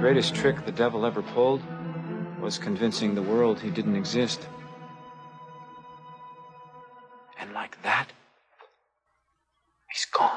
Greatest trick the devil ever pulled was convincing the world he didn't exist. And like that, he's gone.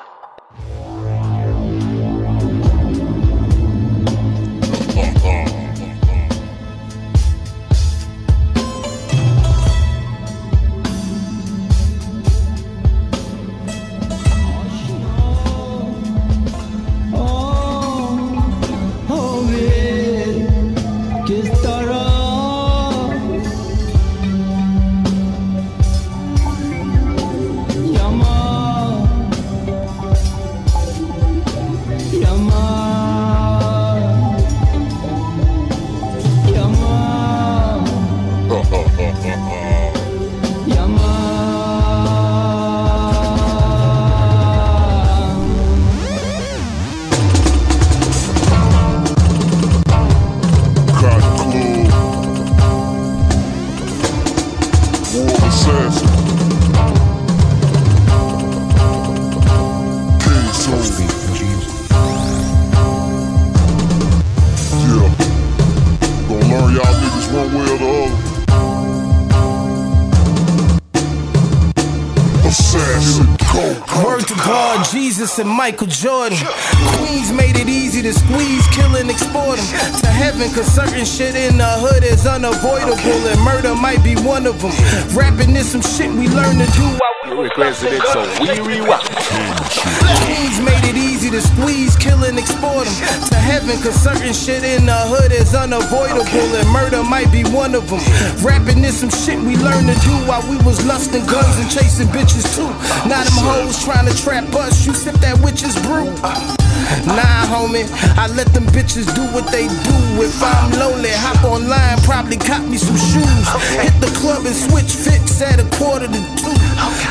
And Michael Jordan. Queens made it easy to squeeze, kill and export them to heaven, cause certain shit in the hood is unavoidable, and murder might be one of them. Rapping is some shit we learn to do while we represent it, so we rock. Queens made it easy to squeeze, kill and export them to heaven, cause certain shit in the hood is unavoidable, and murder might be one of them. Rapping is some shit we learn to do while we was lusting guns and chasing bitches too. Now them hoes trying to trap us, you sip that witch's brew. Nah, homie, I let them bitches do what they do. If I'm lonely, hop online, probably cop me some shoes. Hit the club and switch fits at 1:45.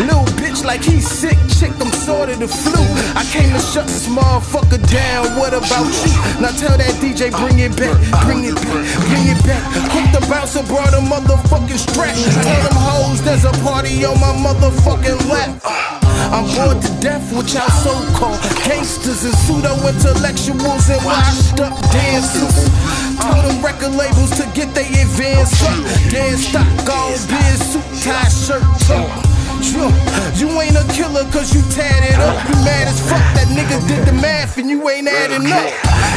Little bitch like he's sick, chick, I'm sort of the flu. I came to shut this motherfucker down, what about you? Now tell that DJ, bring it back, bring it back, bring it back. Hook the bouncer, brought a motherfucking strap. Tell them hoes there's a party on my motherfucking lap. I'm bored to death with y'all so-called gangsters and pseudo-intellectuals and washed-up dancers. Told them record labels to get they advance up. Dance, stock, all beer, suit, tie, shirt, talk. You ain't a killer cause you tatted up. You mad as fuck, that nigga did the math and you ain't adding up.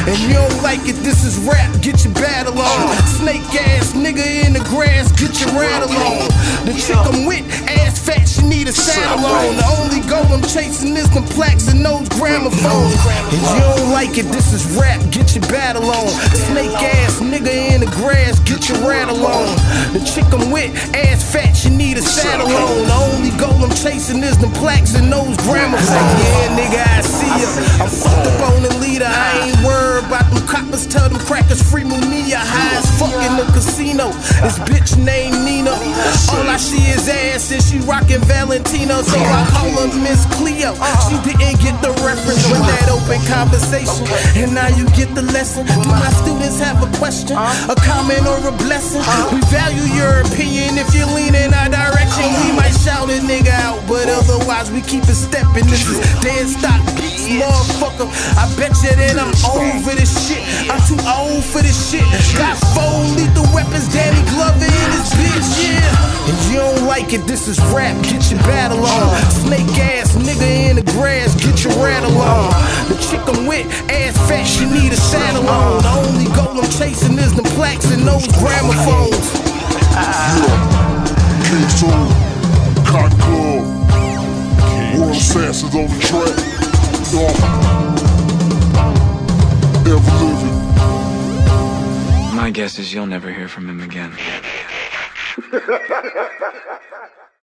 And you don't like it, this is rap, get your battle on. Snake ass nigga in the grass, get your rattle on. The chick I'm with, ass fat, she need a saddle on. The only goal I'm chasing is them plaques and those gramophones. And you don't like it, this is rap, get your battle on. Snake ass nigga in the grass, get your rattle on. The chick I'm with, ass fat, she need a saddle on. The only goal I'm chasing is the plaques and those grammars. Yeah, nigga, I see ya. I'm fucked up on the leader. I ain't worried about them coppers. Tell them crackers free Munia. High as fuck in the casino. This bitch named Nina. All I see is ass and she rockin' Valentino. So I call her Miss Cleo. She didn't get the reference with that open conversation. And now you get the lesson. Do my students have a question? A comment or a blessing? We value your opinion. If you lean in our direction, we might shout it. Nigga out, but otherwise we keep it steppin'. This is dead stock beats, motherfucker. I bet you that I'm over this shit. I'm too old for this shit. Got 4 lethal weapons, Danny Glover in this bitch, yeah. And you don't like it, this is rap, get your battle on. Snake ass nigga in the grass, get your rattle on. The chick I'm with, ass fat, she need a saddle on. The only goal I'm chasing is the plaques and those gramophones. Hot club, world assassins on the track. Ever living. My guess is you'll never hear from him again.